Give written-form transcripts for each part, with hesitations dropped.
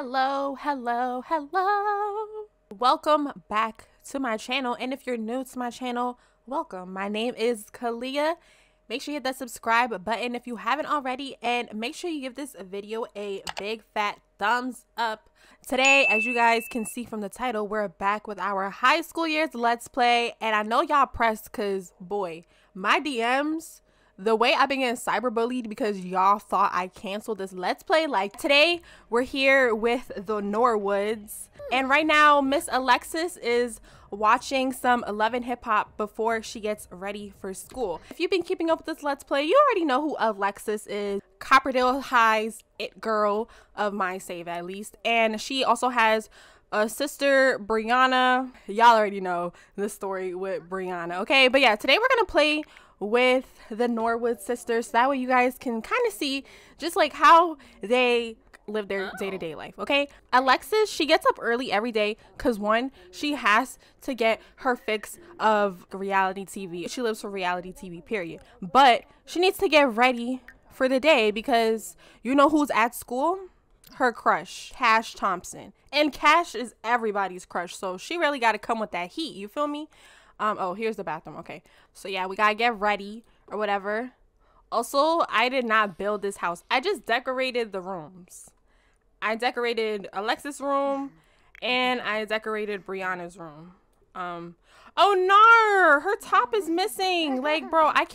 Hello. Welcome back to my channel. And if you're new to my channel, welcome. My name is Kalia. Make sure you hit that subscribe button if you haven't already, and make sure you give this video a big fat thumbs up. Today, as you guys can see from the title, we're back with our high school years let's play. And I know y'all pressed because boy, my DMs, the way I've been getting cyberbullied because y'all thought I canceled this let's play. Like today, we're here with the Norwoods. And right now, Miss Alexis is watching some Love & Hip Hop before she gets ready for school. If you've been keeping up with this let's play, you already know who Alexis is. Copperdale High's it girl of my save, at least. And she also has a sister, Brianna. Y'all already know the story with Brianna, okay? But yeah, today we're gonna play with the Norwood sisters, so that way you guys can kind of see just like how they live their day-to-day life, okay? Alexis, she gets up early every day because one, she has to get her fix of reality TV. She lives for reality TV, period. But she needs to get ready for the day because you know who's at school? Her crush, Cash Thompson. And Cash is everybody's crush, so she really got to come with that heat, you feel me? Oh, here's the bathroom. Okay. So yeah, we gotta get ready or whatever. Also, I did not build this house. I just decorated the rooms. I decorated Alexis' room and I decorated Brianna's room. Oh no, her top is missing. Like, bro, I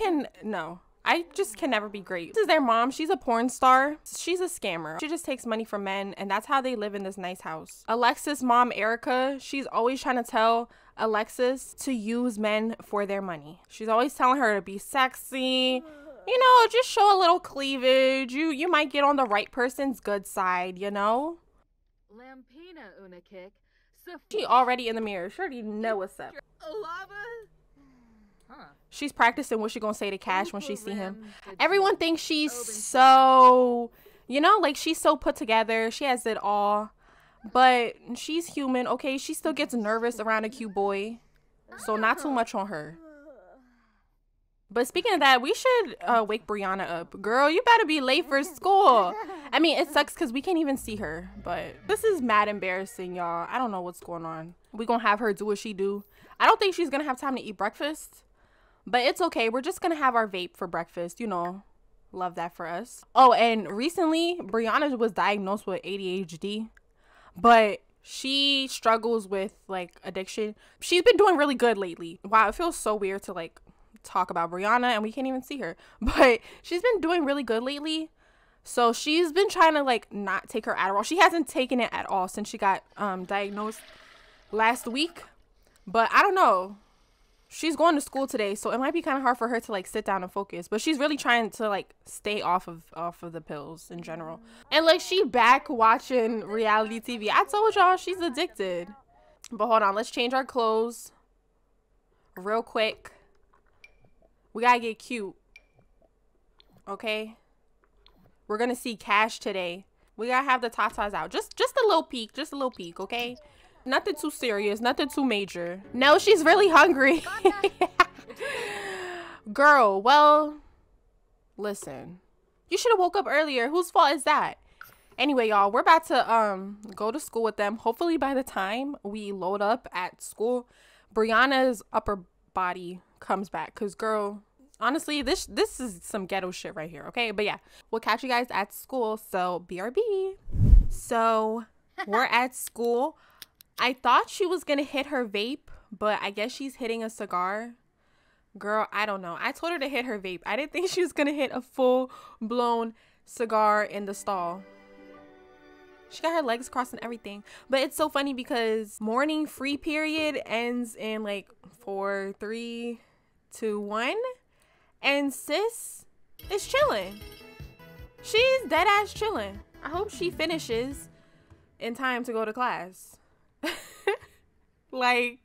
just can never be great. This is their mom. She's a porn star. She's a scammer. She just takes money from men, and that's how they live in this nice house. Alexis' mom, Erica, she's always trying to tell Alexis to use men for their money. She's always telling her to be sexy. You know, just show a little cleavage. You might get on the right person's good side, you know? She already in the mirror. She already know what's up. She's practicing what she's gonna say to Cash when she see him. Everyone thinks she's so, you know, like she's so put together. She has it all. But she's human, okay? She still gets nervous around a cute boy. So not too much on her. But speaking of that, we should wake Brianna up. Girl, you better be late for school. I mean, it sucks because we can't even see her. But this is mad embarrassing, y'all. I don't know what's going on. We're gonna have her do what she do. I don't think she's gonna have time to eat breakfast. But it's okay. We're just going to have our vape for breakfast. You know, love that for us. Oh, and recently, Brianna was diagnosed with ADHD, but she struggles with like addiction. She's been doing really good lately. Wow, it feels so weird to like talk about Brianna and we can't even see her, but she's been doing really good lately. So she's been trying to like not take her Adderall. She hasn't taken it at all since she got diagnosed last week, but I don't know. She's going to school today, so it might be kind of hard for her to like sit down and focus, but she's really trying to like stay off of the pills in general. And like she back watching reality TV. I told y'all she's addicted. But hold on, let's change our clothes real quick. We gotta get cute, okay? We're gonna see Cash today. We gotta have the tatas out, just a little peek, okay? Nothing too serious, nothing too major. No, she's really hungry. Girl, well, listen, you should have woke up earlier. Whose fault is that? Anyway, y'all, we're about to go to school with them. Hopefully by the time we load up at school, Brianna's upper body comes back, because girl, honestly, this is some ghetto shit right here, okay? But yeah, we'll catch you guys at school, so brb. So we're at school. I thought she was gonna hit her vape, but I guess she's hitting a cigar. Girl, I don't know. I told her to hit her vape. I didn't think she was gonna hit a full-blown cigar in the stall. She got her legs crossed and everything. But it's so funny because morning free period ends in like 4, 3, 2, 1. And sis is chilling. She's dead ass chilling. I hope she finishes in time to go to class. Like,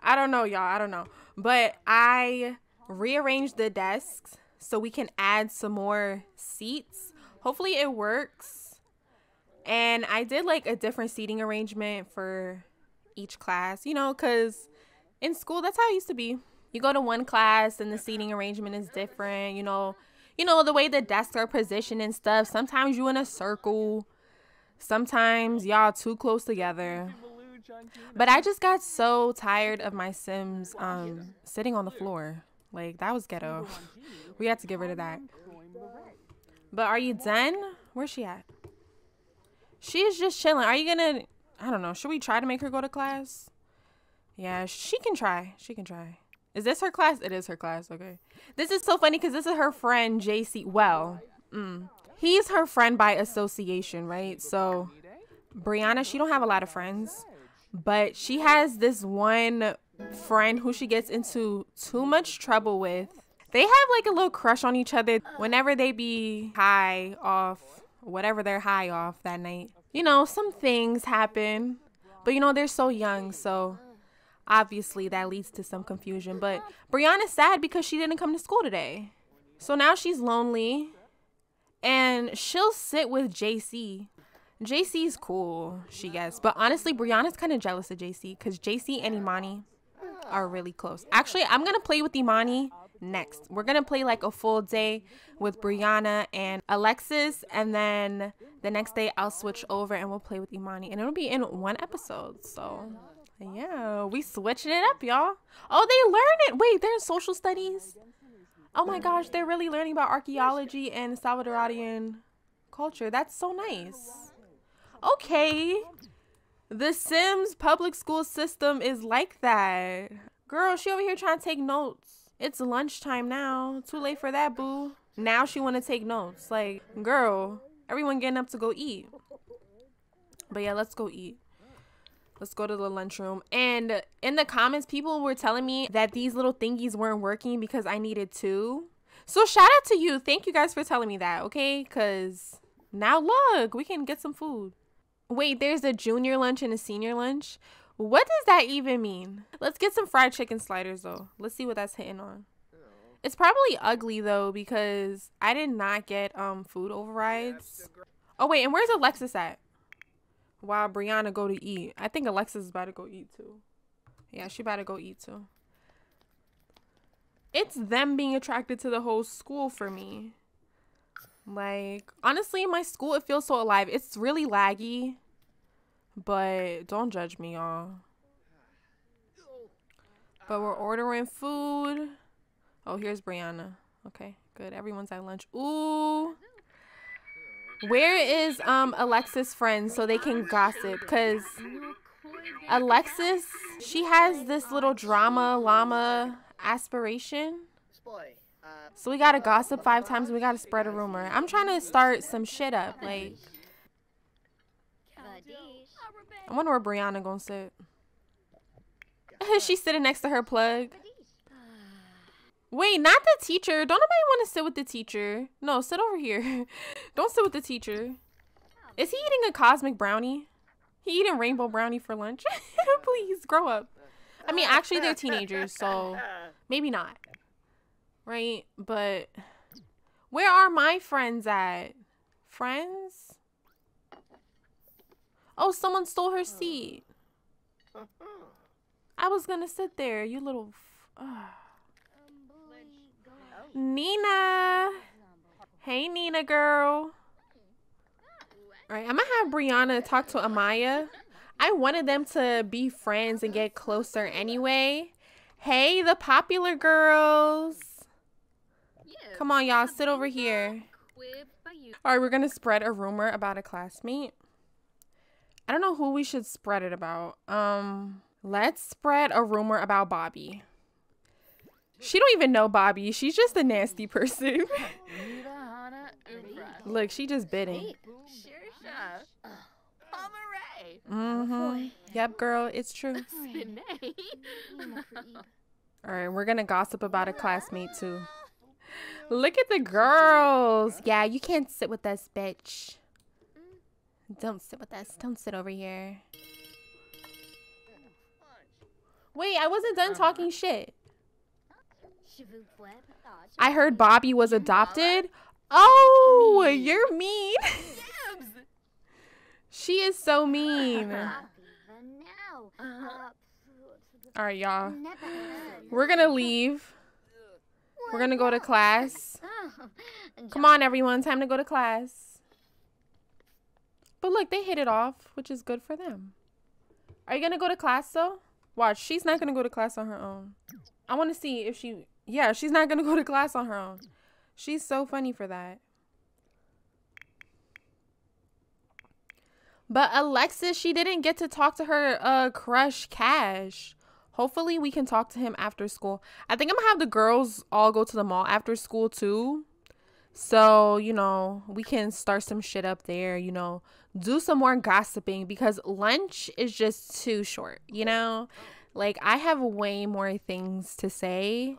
I don't know, y'all. I don't know. But I rearranged the desks so we can add some more seats. Hopefully it works. And I did like a different seating arrangement for each class, you know, because in school, that's how it used to be. You go to one class and the seating arrangement is different, you know, the way the desks are positioned and stuff. Sometimes you in a circle. Sometimes y'all too close together. But I just got so tired of my Sims sitting on the floor. Like, that was ghetto. We had to get rid of that. But are you done? Where's she at? She is just chilling. Are you gonna, I don't know, should we try to make her go to class? Yeah, she can try. She can try. Is this her class? It is her class. Okay. This is so funny because this is her friend, JC. Well, he's her friend by association, right? So Brianna, she don't have a lot of friends, but she has this one friend who she gets into too much trouble with. They have like a little crush on each other whenever they be high off, whatever they're high off that night. You know, some things happen, but you know, they're so young. So obviously that leads to some confusion, but Brianna's sad because she didn't come to school today. So now she's lonely and she'll sit with JC. JC's cool, she gets, but honestly, Brianna's kind of jealous of JC because JC and Imani are really close. Actually, I'm going to play with Imani next. We're going to play like a full day with Brianna and Alexis, and then the next day I'll switch over and we'll play with Imani, and it'll be in one episode. So yeah, we switching it up, y'all. Oh, they learn it. Wait, they're in social studies. Oh my gosh, they're really learning about archaeology and Salvadorian culture. That's so nice. Okay, the Sims public school system is like that. Girl, she over here trying to take notes. It's lunchtime now. Too late for that, boo. Now she want to take notes. Like, girl, everyone getting up to go eat. But yeah, let's go eat. Let's go to the lunchroom. And in the comments, people were telling me that these little thingies weren't working because I needed two. So shout out to you. Thank you guys for telling me that, okay? Because now look, we can get some food. Wait, there's a junior lunch and a senior lunch. What does that even mean? Let's get some fried chicken sliders, though. Let's see what that's hitting on. It's probably ugly, though, because I did not get food overrides. Oh, wait, and where's Alexis at? While Brianna go to eat. I think Alexis is about to go eat too. Yeah, she about to go eat too. It's them being attracted to the whole school for me. Like, honestly, my school, it feels so alive. It's really laggy, but don't judge me, y'all. But we're ordering food. Oh, here's Brianna. Okay, good. Everyone's at lunch. Ooh. Where is Alexis' friend so they can gossip? Because Alexis, she has this little drama llama aspiration. So we got to gossip 5 times. We got to spread a rumor. I'm trying to start some shit up. Like, I wonder where Brianna gonna sit. She's sitting next to her plug. Wait, not the teacher. Don't nobody want to sit with the teacher. No, sit over here. Don't sit with the teacher. Is he eating a cosmic brownie? He eating rainbow brownie for lunch? Please, grow up. I mean, actually, they're teenagers, so maybe not. Right? But where are my friends at? Friends? Oh, someone stole her seat. I was going to sit there, you little... Nina. Hey, Nina, girl. All right, I'm going to have Brianna talk to Amaya. I wanted them to be friends and get closer anyway. Hey, the popular girls. Come on, y'all. Sit over here. All right, we're going to spread a rumor about a classmate. I don't know who we should spread it about. Let's spread a rumor about Bobby. She don't even know Bobby. She's just a nasty person. Look, she just bidding. Yep, girl, it's true. All right, we're gonna gossip about a classmate too. Look at the girls. Yeah, you can't sit with us, bitch. Don't sit with us. Don't sit over here. Wait, I wasn't done talking shit. I heard Bobby was adopted. Oh, you're mean. She is so mean. All right, y'all. We're going to leave. We're going to go to class. Come on, everyone. Time to go to class. But look, they hit it off, which is good for them. Are you going to go to class, though? Watch, she's not going to go to class on her own. I want to see if she... Yeah, she's not going to go to class on her own. She's so funny for that. But Alexis, she didn't get to talk to her crush, Cash. Hopefully, we can talk to him after school. I think I'm going to have the girls all go to the mall after school, too. So, you know, we can start some shit up there, you know. Do some more gossiping because lunch is just too short, you know. Like, I have way more things to say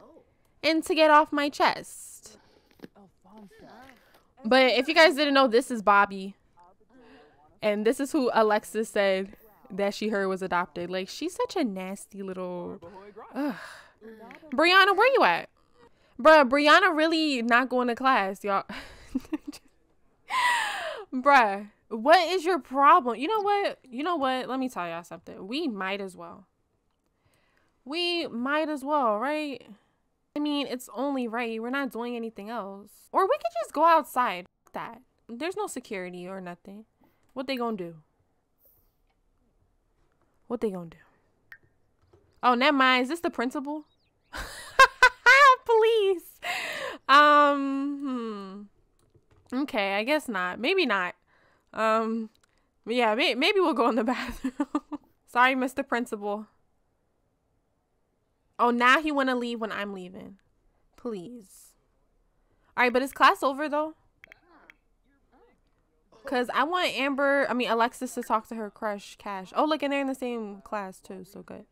and to get off my chest. But if you guys didn't know, this is Bobby. And this is who Alexis said that she heard was adopted. Like, she's such a nasty little... Ugh. Brianna, where you at? Bruh, Brianna really not going to class, y'all. Bruh, what is your problem? You know what? You know what? Let me tell y'all something. We might as well. We might as well, right? I mean, it's only right. We're not doing anything else. Or we could just go outside. Fuck that. There's no security or nothing. What they gonna do? What they gonna do? Oh, never mind. Is this the principal? Please. Okay, I guess not. Maybe not. Yeah, maybe we'll go in the bathroom. Sorry, Mr. Principal. Oh, now he want to leave when I'm leaving. Please. All right, but is class over, though? Because I want Alexis to talk to her crush, Cash. Oh, look, and they're in the same class, too. So good.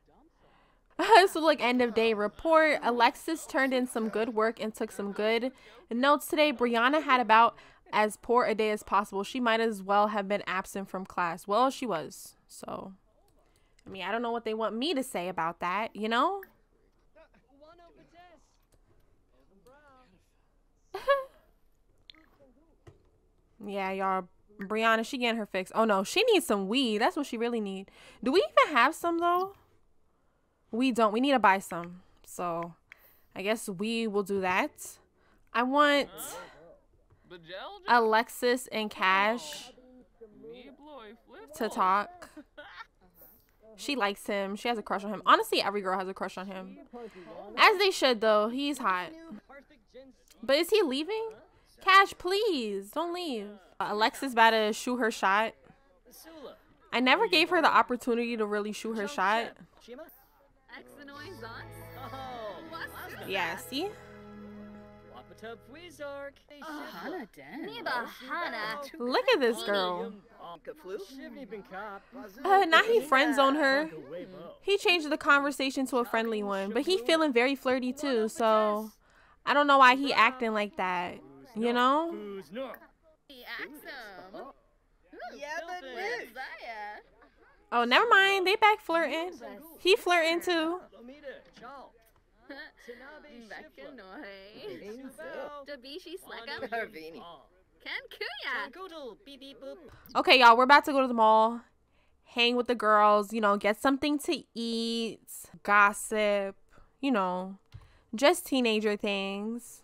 So, like, end of day report. Alexis turned in some good work and took some good notes today. Brianna had about as poor a day as possible. She might as well have been absent from class. Well, she was. So, I mean, I don't know what they want me to say about that, you know? Yeah, y'all. Brianna, she getting her fix. Oh, no. She needs some weed. That's what she really needs. Do we even have some, though? We don't. We need to buy some. So, I guess we will do that. I want Alexis and Cash to talk. She likes him. She has a crush on him. Honestly, every girl has a crush on him. As they should, though. He's hot. But is he leaving? Cash, please. Don't leave. Alexis about to shoot her shot. I never gave her the opportunity to really shoot her shot. Yeah, see? Look at this girl. Now he friend-zoned her. He changed the conversation to a friendly one, but he feeling very flirty too, so I don't know why he acting like that, you know? Oh, never mind. They back flirting. He flirting too. Okay, y'all, we're about to go to the mall, hang with the girls, you know, get something to eat, gossip, you know, just teenager things.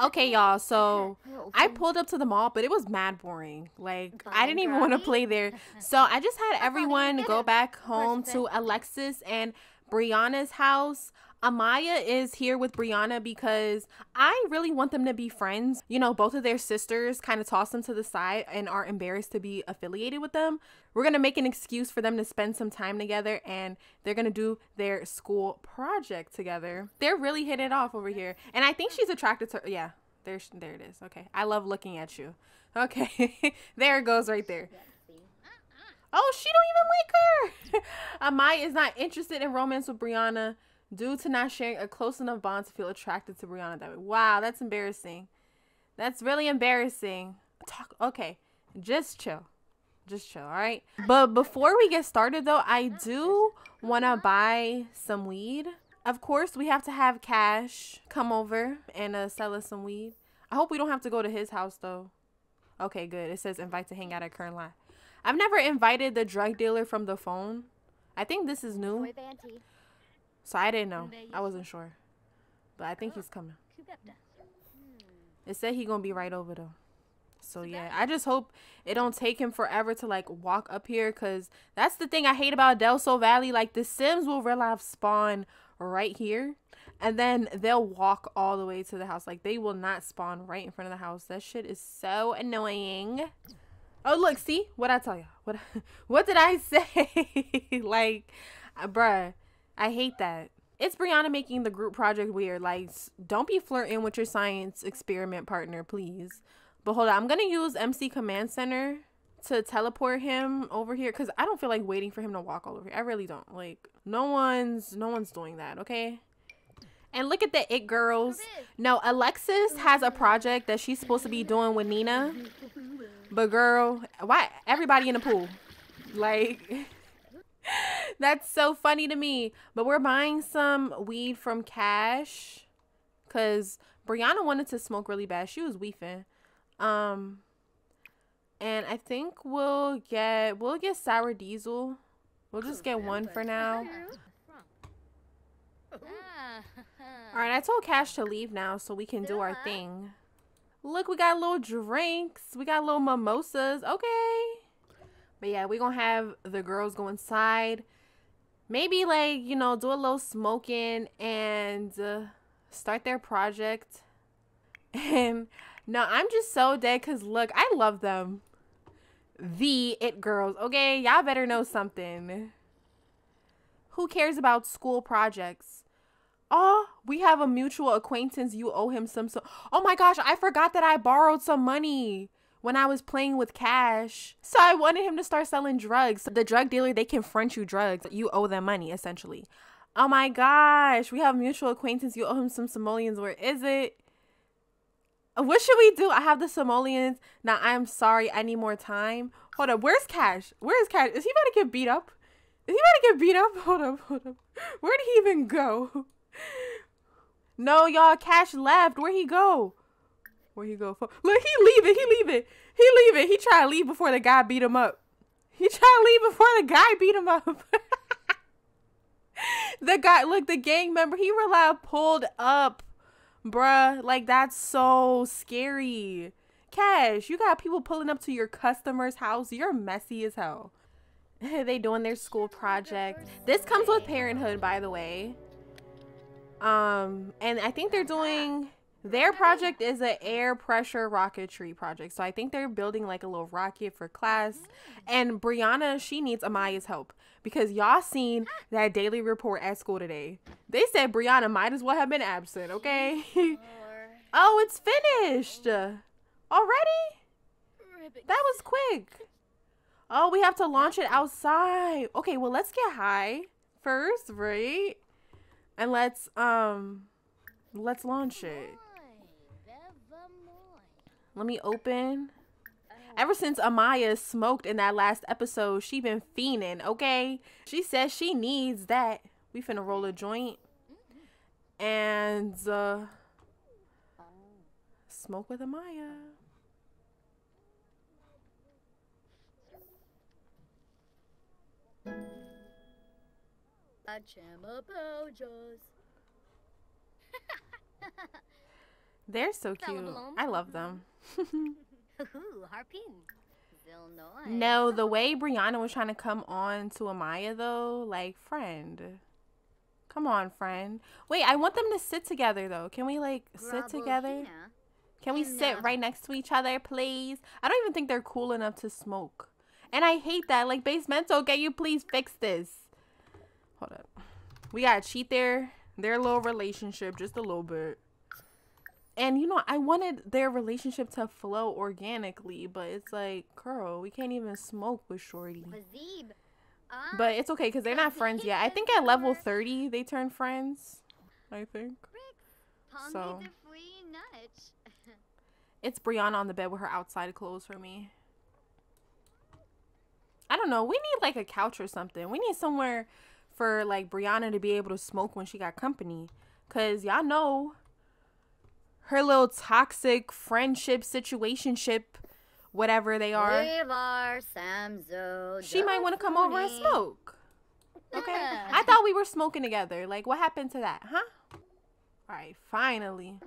Okay, y'all, so I pulled up to the mall, but it was mad boring. Like, I didn't even want to play there. So I just had everyone go back home to Alexis and Brianna's house. Amaya is here with Brianna because I really want them to be friends. You know, both of their sisters kind of toss them to the side and are embarrassed to be affiliated with them. We're going to make an excuse for them to spend some time together, and they're going to do their school project together. They're really hitting it off over here. And I think she's attracted to her. Yeah, there it is. Okay. I love looking at you. Okay. There it goes right there. Oh, she don't even like her. Amaya is not interested in romance with Brianna due to not sharing a close enough bond to feel attracted to Brianna that way. Wow, that's embarrassing. That's really embarrassing. Okay, just chill. Just chill, all right? But before we get started, though, I do want to buy some weed. Of course, we have to have Cash come over and sell us some weed. I hope we don't have to go to his house, though. Okay, good. It says invite to hang out at Current Line. I've never invited the drug dealer from the phone. I think this is new. So I didn't know. I wasn't sure. But I think he's coming. It said he's going to be right over, though. So yeah, I just hope it don't take him forever to like walk up here, because that's the thing I hate about Del Sol Valley. Like the Sims will real life spawn right here and then they'll walk all the way to the house. Like they will not spawn right in front of the house. That shit is so annoying. Oh look, see what I tell y'all. What did I say? Like, bruh, I hate that. It's Brianna making the group project weird. Like, don't be flirting with your science experiment partner, please. But hold on, I'm gonna use MC Command Center to teleport him over here, because I don't feel like waiting for him to walk all over here. I really don't. Like, no one's doing that, okay? And look at the it girls. No, Alexis has a project that she's supposed to be doing with Nina. But girl, why everybody in the pool? Like, that's so funny to me. But we're buying some weed from Cash because Brianna wanted to smoke really bad. She was weefing. And I think we'll get Sour Diesel. We'll just get one for now. All right, I told Cash to leave now so we can do our thing. Look, we got little drinks. We got little mimosas. Okay. But yeah, we're going to have the girls go inside. Maybe like, you know, do a little smoking and start their project. And no, I'm just so dead because look, I love them. The it girls. Okay, y'all better know something. Who cares about school projects? Oh, we have a mutual acquaintance. You owe him some. So oh my gosh, I forgot that I borrowed some money when I was playing with Cash. So I wanted him to start selling drugs. The drug dealer, they can front you drugs. You owe them money, essentially. Oh my gosh, we have a mutual acquaintance. You owe him some simoleons. Where is it? What should we do? I have the simoleons. Now, I'm sorry. I need more time. Hold up. Where's Cash? Where is Cash? Is he about to get beat up? Is he about to get beat up? Hold up. Where did he even go? No, y'all, Cash left. Where'd he go? Look, he leaving. He tried to leave before the guy beat him up. The guy, look, the gang member, he relied pulled up, bruh. Like, that's so scary. Cash, you got people pulling up to your customer's house. You're messy as hell. They doing their school project. This comes with Parenthood, by the way. And I think they're doing, their project is an air pressure rocketry project. So I think they're building like a little rocket for class. And Brianna, she needs Amaya's help because y'all seen that daily report at school today. They said Brianna might as well have been absent, okay? Oh, it's finished already? That was quick. Oh, we have to launch it outside. Okay, well, let's get high first, right? And let's launch it. Let me open. Ever since Amaya smoked in that last episode, she been fiending, okay? She says she needs that. We finna roll a joint. And smoke with Amaya. They're so cute. I love them. No, the way Brianna was trying to come on to Amaya though, like, friend, come on, friend. Wait, I want them to sit together though. Can we like sit together? Can we sit right next to each other, please? I don't even think they're cool enough to smoke, and I hate that. Like, Basemental, can you please fix this? Hold up. We gotta cheat their little relationship just a little bit. And you know, I wanted their relationship to flow organically, but it's like, girl, we can't even smoke with Shorty. But it's okay because they're not friends yet. I think at level 30 they turn friends, I think. So it's Brianna on the bed with her outside clothes for me. I don't know. We need like a couch or something. We need somewhere for like Brianna to be able to smoke when she got company, cause y'all know her little toxic friendship, situationship, whatever they are. She might want to come over and smoke. Okay, I thought we were smoking together. Like, what happened to that, huh? All right, finally.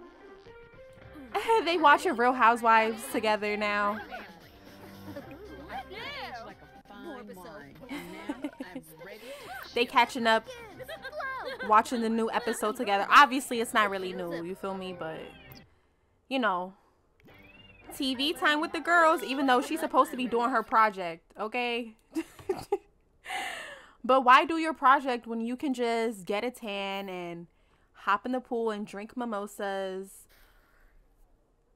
They watch a Real Housewives together now. They catching up, watching the new episode together. Obviously, it's not really new, you feel me? But, you know, TV time with the girls, even though she's supposed to be doing her project, okay? But why do your project when you can just get a tan and hop in the pool and drink mimosas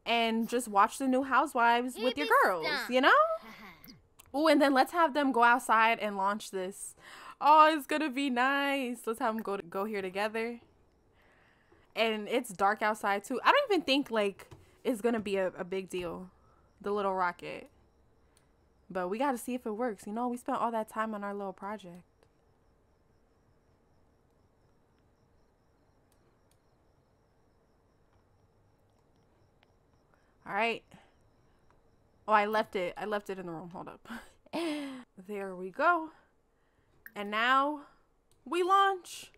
and just watch the new Housewives with your girls, you know? Oh, and then let's have them go outside and launch this. Oh, it's gonna be nice. Let's have them go here together. And it's dark outside too. I don't even think like it's gonna be a big deal, the little rocket. But we gotta see if it works. You know, we spent all that time on our little project. All right. Oh, I left it in the room. Hold up. There we go. And now we launch.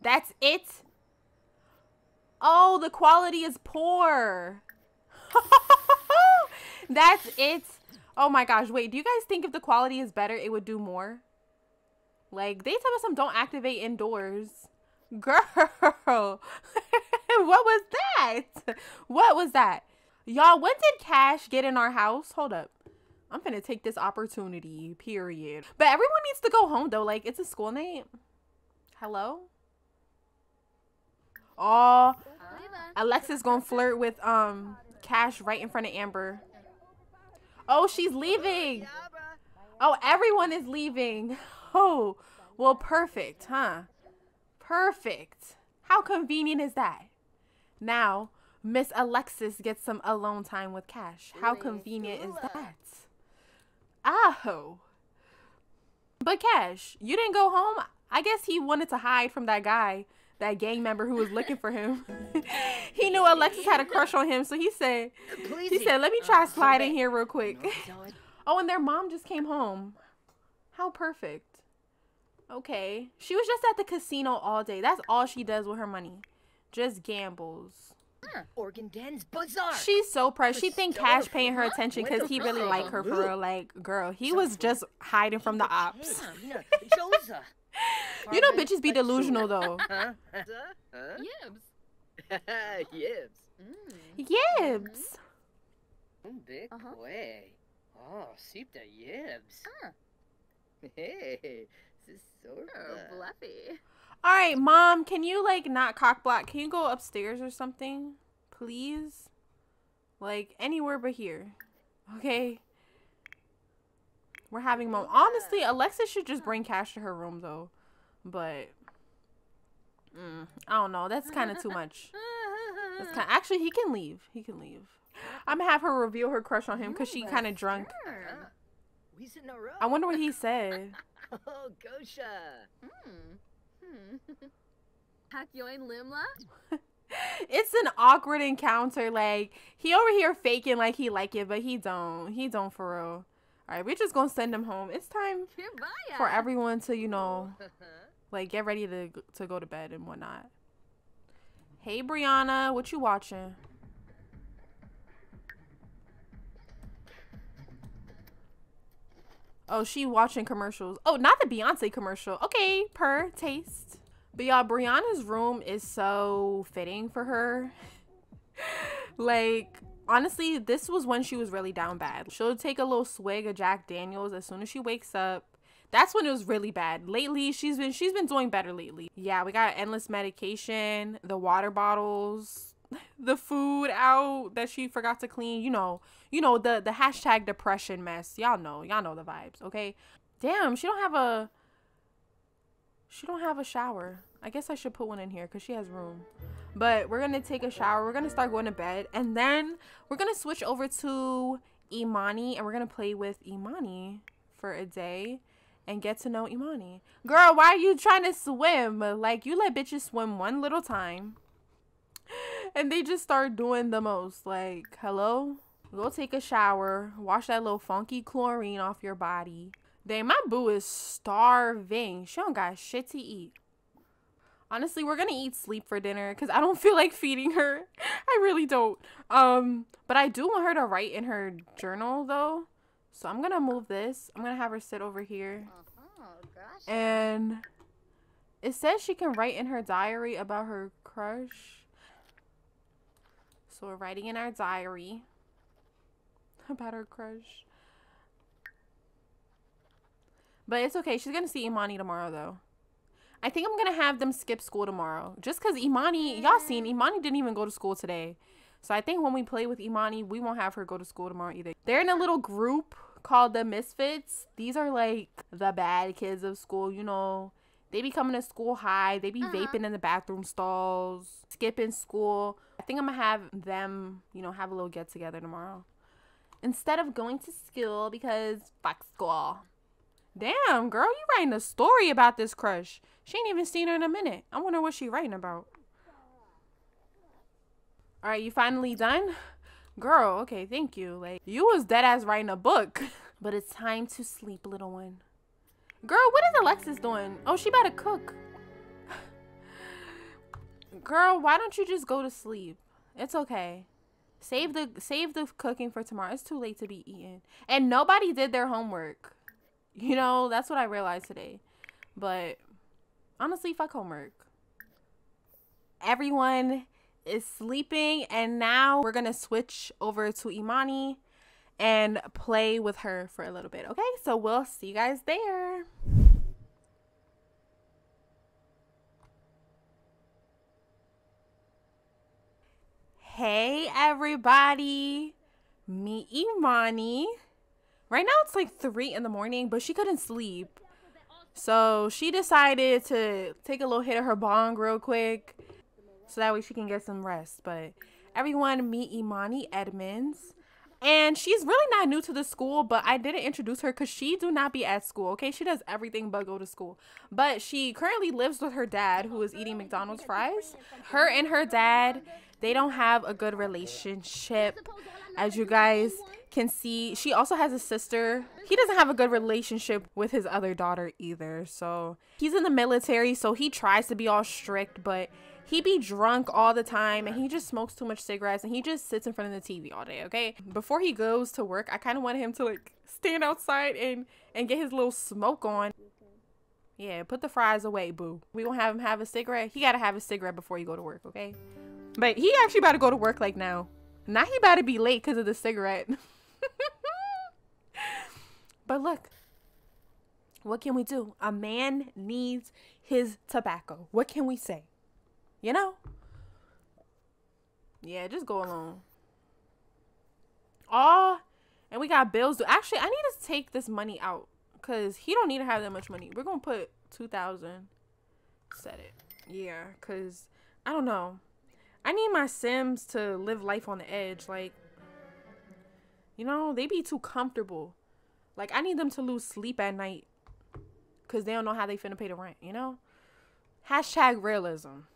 That's it. Oh, the quality is poor. That's it. Oh my gosh. Wait, do you guys think if the quality is better, it would do more? Like, they tell us some don't activate indoors. Girl. What was that? What was that? Y'all, when did Cash get in our house? Hold up. I'm finna take this opportunity, period. But everyone needs to go home, though. Like, it's a school night. Hello? Oh, Alexis gonna flirt with Cash right in front of Amber. Oh, she's leaving. Oh, everyone is leaving. Oh, well, perfect, huh? Perfect. How convenient is that? Now, Miss Alexis gets some alone time with Cash. How convenient is that? Oh. But Cash, you didn't go home? I guess he wanted to hide from that guy, that gang member who was looking for him. He knew Alexis had a crush on him, so he said, let me try slide in here real quick. Oh, and their mom just came home. How perfect. Okay. She was just at the casino all day. That's all she does with her money. Just gambles. Organ Den's Bazaar. She's so pressed. She think Cash paying her attention because he really like her for real. Like, girl, he was just hiding from the ops. You know bitches be delusional, though. Yibs. Oh, sip the yibs. Hey, this is so fluffy. All right, Mom, can you, like, not cock block? Can you go upstairs or something, please? Like, anywhere but here, okay? We're having Mom. Honestly, Alexis should just bring Cash to her room, though. But, I don't know. That's kind of too much. That's kinda... Actually, he can leave. He can leave. I'm going to have her reveal her crush on him because she kind of drunk. I wonder what he said. Oh, Gosha. It's an awkward encounter. Like, he over here faking like he like it, but he don't for real. All right, we're just gonna send him home. It's time for everyone to, you know, like, get ready to go to bed and whatnot. Hey, Brianna, what you watching? Oh, she watching commercials. Oh, not the Beyonce commercial. Okay, per taste. But y'all, Brianna's room is so fitting for her. Like, honestly, this was when she was really down bad. She'll take a little swig of Jack Daniels as soon as she wakes up. That's when it was really bad. Lately, she's been doing better lately. Yeah, we got endless medication, the water bottles, the food out that she forgot to clean. You know the hashtag depression mess. Y'all know the vibes, okay? Damn, she don't have a shower. I guess I should put one in here because she has room. But we're gonna take a shower, we're gonna start going to bed, and then we're gonna switch over to Imani, and we're gonna play with Imani for a day and get to know Imani. Girl, why are you trying to swim? Like, you let bitches swim one little time and they just start doing the most. Like, hello? Go take a shower. Wash that little funky chlorine off your body. Dang, my boo is starving. She don't got shit to eat. Honestly, we're gonna eat sleep for dinner because I don't feel like feeding her. I really don't. But I do want her to write in her journal though. So I'm gonna move this. I'm gonna have her sit over here. And it says she can write in her diary about her crush. So we're writing in our diary about her crush. But it's okay. She's gonna see Imani tomorrow though. I think I'm gonna have them skip school tomorrow. Just cause Imani, y'all seen, Imani didn't even go to school today. So I think when we play with Imani, we won't have her go to school tomorrow either. They're in a little group called the Misfits. These are like the bad kids of school, you know. They be coming to school high. They be vaping in the bathroom stalls, skipping school. I think I'm gonna have them, you know, have a little get together tomorrow. Instead of going to school because fuck school. Damn, girl, you writing a story about this crush. She ain't even seen her in a minute. I wonder what she writing about. All right, you finally done? Girl, okay, thank you. Like, you was dead ass writing a book. But it's time to sleep, little one. Girl, what is Alexis doing? Oh, she about to cook. Girl, why don't you just go to sleep? It's okay. Save the cooking for tomorrow. It's too late to be eating. And nobody did their homework. You know, that's what I realized today. But honestly, fuck homework. Everyone is sleeping, and now we're gonna switch over to Imani and play with her for a little bit. Okay, so we'll see you guys there. Hey everybody, me Imani. Right now it's like 3 in the morning, but she couldn't sleep. So she decided to take a little hit of her bong real quick so that way she can get some rest. But everyone, meet Imani Edmonds. And she's really not new to the school, but I didn't introduce her because she do not be at school, okay? She does everything but go to school. But she currently lives with her dad, who is eating McDonald's fries. Her and her dad, they don't have a good relationship, as you guys can see. She also has a sister. He doesn't have a good relationship with his other daughter either. So he's in the military, so he tries to be all strict, but he be drunk all the time, and he just smokes too much cigarettes, and he just sits in front of the TV all day. Okay, before he goes to work, I kind of want him to like stand outside and get his little smoke on. Yeah, put the fries away, boo. We gonna have him have a cigarette. He gotta have a cigarette before he go to work, okay? But he actually about to go to work like now he about to be late because of the cigarette. But look, what can we do? A man needs his tobacco. What can we say? You know? Yeah, just go alone. Oh, and we got bills due. Actually, I need to take this money out because he don't need to have that much money. We're gonna put 2,000. Set it. Yeah, because I don't know, I need my Sims to live life on the edge. Like, you know, they be too comfortable. Like, I need them to lose sleep at night because they don't know how they finna pay the rent, you know? Hashtag realism.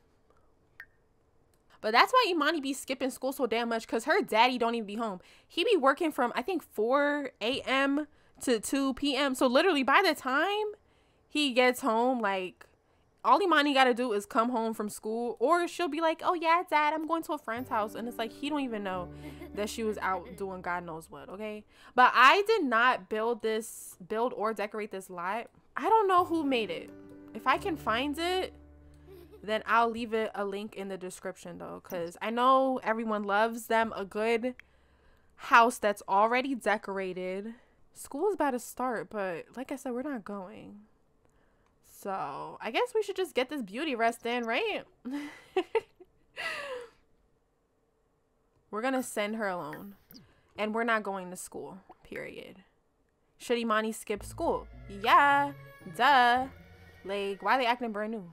But that's why Imani be skipping school so damn much, because her daddy don't even be home. He be working from, I think, 4 a.m. to 2 p.m. So literally by the time he gets home, like, all Imani got to do is come home from school, or she'll be like, oh yeah, dad, I'm going to a friend's house. And it's like, he don't even know that she was out doing God knows what, okay? But I did not build or decorate this lot. I don't know who made it. If I can find it, then I'll leave it a link in the description though, because I know everyone loves them a good house that's already decorated. School is about to start, but like I said, we're not going. So I guess we should just get this beauty rest in, right? We're gonna send her alone, and we're not going to school, period. Should Imani skip school? Yeah, duh. Like, why are they acting brand new?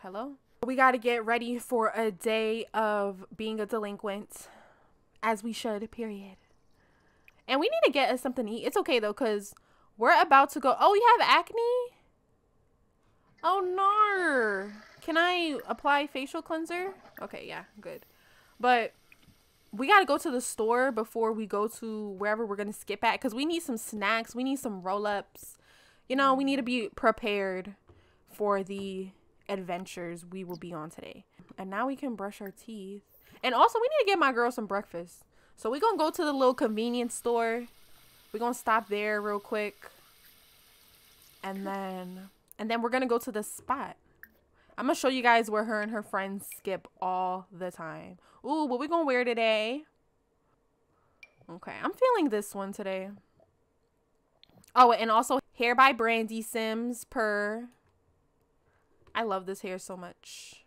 Hello? We gotta get ready for a day of being a delinquent, as we should, period. And we need to get us something to eat. It's okay though, because we're about to go. Oh, you have acne? Oh no. Can I apply facial cleanser? Okay, yeah, good. But we gotta go to the store before we go to wherever we're gonna skip at, because we need some snacks, we need some roll-ups. You know, we need to be prepared for the adventures we will be on today. And now we can brush our teeth. And also, we need to get my girl some breakfast. So we're going to go to the little convenience store. We're going to stop there real quick. And then we're going to go to the spot. I'm going to show you guys where her and her friends skip all the time. Ooh, what we going to wear today? Okay, I'm feeling this one today. Oh, and also hair by Brandy Sims per. I love this hair so much.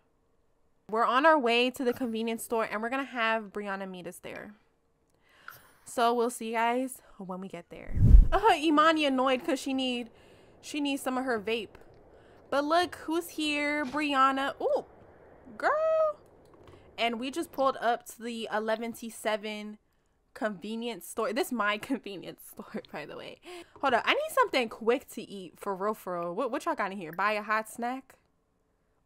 We're on our way to the convenience store and we're going to have Brianna meet us there. So we'll see you guys when we get there. Imani annoyed because she needs some of her vape. But look who's here, Brianna. Ooh, girl. And we just pulled up to the 11T7 convenience store. This is my convenience store, by the way. Hold up. I need something quick to eat for real, for real. What y'all got in here? Buy a hot snack?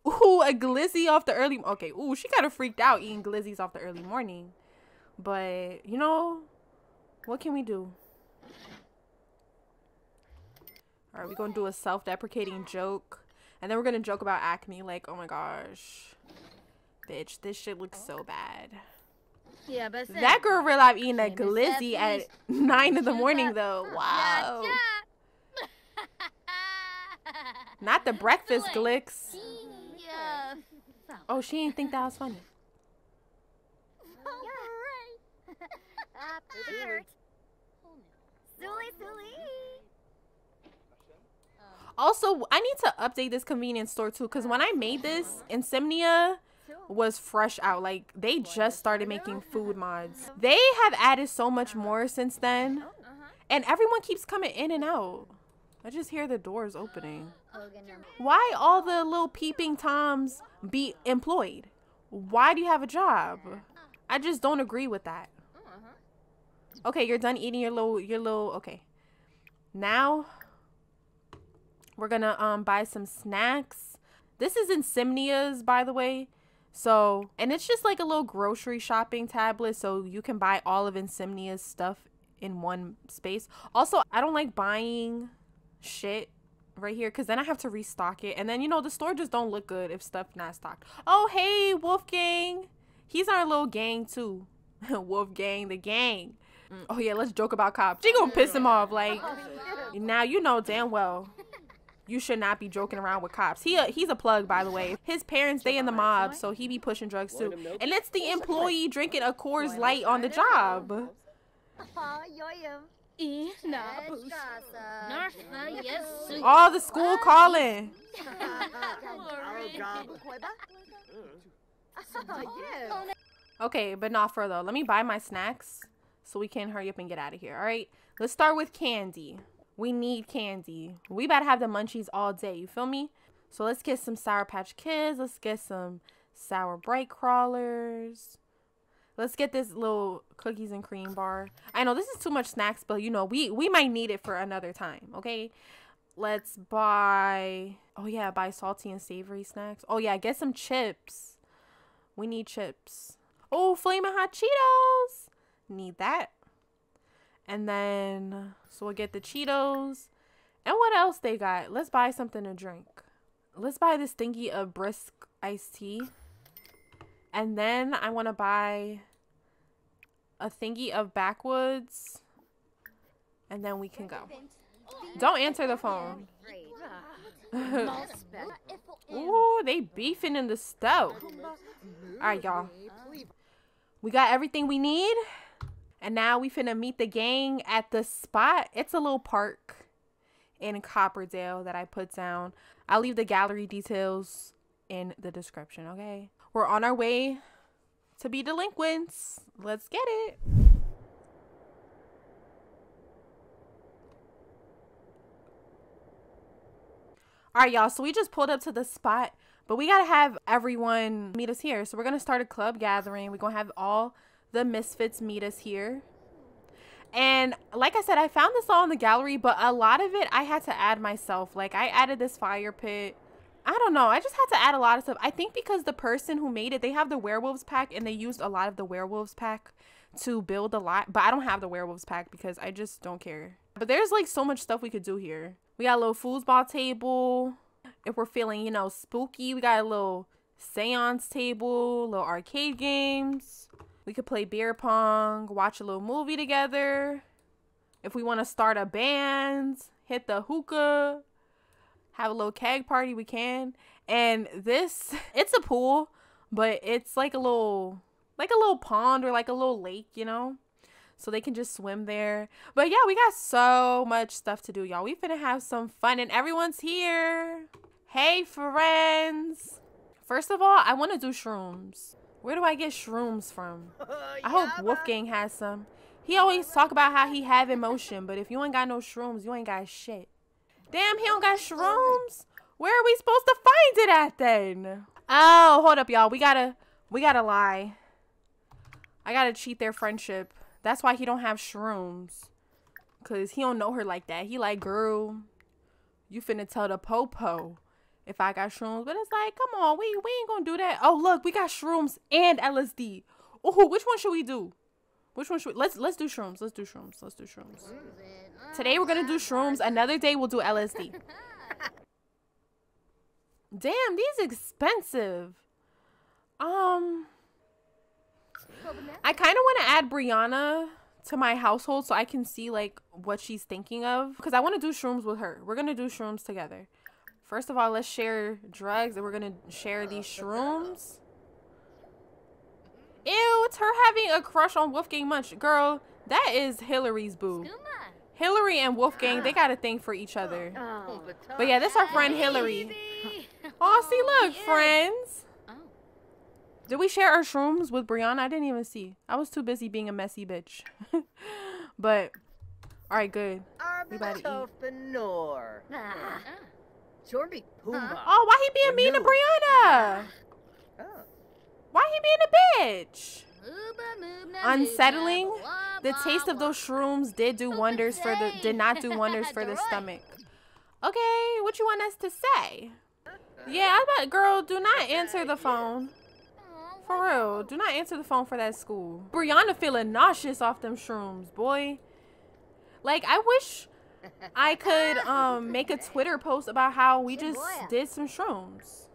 Ooh, a glizzy off the early. Okay, ooh, she kind of freaked out eating glizzies off the early morning. But, you know, what can we do? All right, we're going to do a self-deprecating joke. And then we're going to joke about acne. Like, oh my gosh. Bitch, this shit looks so bad. Yeah, but that girl real life eating a glizzy at 9 in the morning, though. Wow. Not the breakfast glicks. Oh, she didn't think that was funny. Also, I need to update this convenience store too, because when I made this, Insomnia was fresh out. Like, they just started making food mods. They have added so much more since then, and everyone keeps coming in and out. I just hear the doors opening. Why all the little peeping toms be employed? Why do you have a job? I just don't agree with that. Okay, you're done eating your little. Okay, now we're gonna buy some snacks. This is Insomnia's, by the way. So, and it's just like a little grocery shopping tablet, so you can buy all of Insomnia's stuff in one space. Also, I don't like buying shit right here because then I have to restock it, and then, you know, the store just don't look good if stuff not stocked. Oh, hey, Wolfgang. He's our little gang too. Wolfgang, the gang. Oh yeah, let's joke about cops. She gonna piss him off. Like, now you know damn well you should not be joking around with cops. He's a plug, by the way. His parents, they in the mob, so he be pushing drugs too. And it's the employee drinking a Coors Light on the job. All the school calling. Okay, but not for though. Let me buy my snacks so we can hurry up and get out of here. All right, let's start with candy. We need candy. We about to have the munchies all day. You feel me? So let's get some Sour Patch Kids. Let's get some Sour Bright Crawlers. Let's get this little cookies and cream bar. I know this is too much snacks, but you know, we might need it for another time. Okay. Let's buy. Oh yeah, buy salty and savory snacks. Oh yeah, get some chips. We need chips. Oh, Flamin' Hot Cheetos. Need that. And then, so we'll get the Cheetos. And what else they got? Let's buy something to drink. Let's buy this thingy of Brisk iced tea. And then I want to buy a thingy of Backwoods. And then we can go. Don't answer the phone. Ooh, they beefing in the stove. Alright, y'all. We got everything we need. And now we finna meet the gang at the spot. It's a little park in Copperdale that I put down. I'll leave the gallery details in the description, okay? We're on our way to be delinquents. Let's get it. All right, y'all, so we just pulled up to the spot, but we gotta have everyone meet us here. So we're gonna start a club gathering. We're gonna have all the misfits meet us here. And like I said, I found this all in the gallery, but a lot of it I had to add myself. Like, I added this fire pit. I don't know, I just had to add a lot of stuff. I think because the person who made it, they have the werewolves pack, and they used a lot of the werewolves pack to build a lot, but I don't have the werewolves pack because I just don't care. But there's like so much stuff we could do here. We got a little foosball table. if we're feeling, you know, spooky. We got a little seance table, little arcade games. We could play beer pong, watch a little movie together. If we want to start a band, hit the hookah, have a little keg party, we can. And this, it's a pool, but it's like a little pond or like a little lake, you know? So they can just swim there. But yeah, we got so much stuff to do, y'all. We finna have some fun and everyone's here. Hey, friends. First of all, I want to do shrooms. Where do I get shrooms from? I hope Wolfgang has some. He always talk about how he have emotion, but if you ain't got no shrooms, you ain't got shit. Damn, he don't got shrooms? Where are we supposed to find it at then? Oh, hold up, y'all. We gotta lie. I gotta cheat their friendship. That's why he don't have shrooms. Cause he don't know her like that. He like, girl, you finna tell the po-po if I got shrooms. But it's like, come on, we ain't gonna do that. Oh, look, we got shrooms and LSD. Oh, which one should we do? Which one should we, let's do shrooms. Let's do shrooms. Let's do shrooms. Today we're gonna do shrooms. Another day we'll do LSD. Damn, these expensive. I kind of want to add Brianna to my household so I can see like what she's thinking of, because I want to do shrooms with her. We're gonna do shrooms together. First of all, let's share drugs and we're gonna share these shrooms. Ew, it's her having a crush on Wolfgang Munch. Girl, that is Hillary's boo. Hillary and Wolfgang, they got a thing for each other. But yeah, this is our friend Hillary. Oh, see, look, friends. Did we share our shrooms with Brianna? I didn't even see. I was too busy being a messy bitch. But, all right, good. We about to eat. Oh, why he being mean to Brianna? Why he being a bitch? Unsettling. The taste of those shrooms did not do wonders for the stomach. Okay, what you want us to say? Yeah, I bet, girl, do not answer the phone. For real, do not answer the phone for that school. Brianna feeling nauseous off them shrooms, boy. Like, I wish I could make a Twitter post about how we just did some shrooms.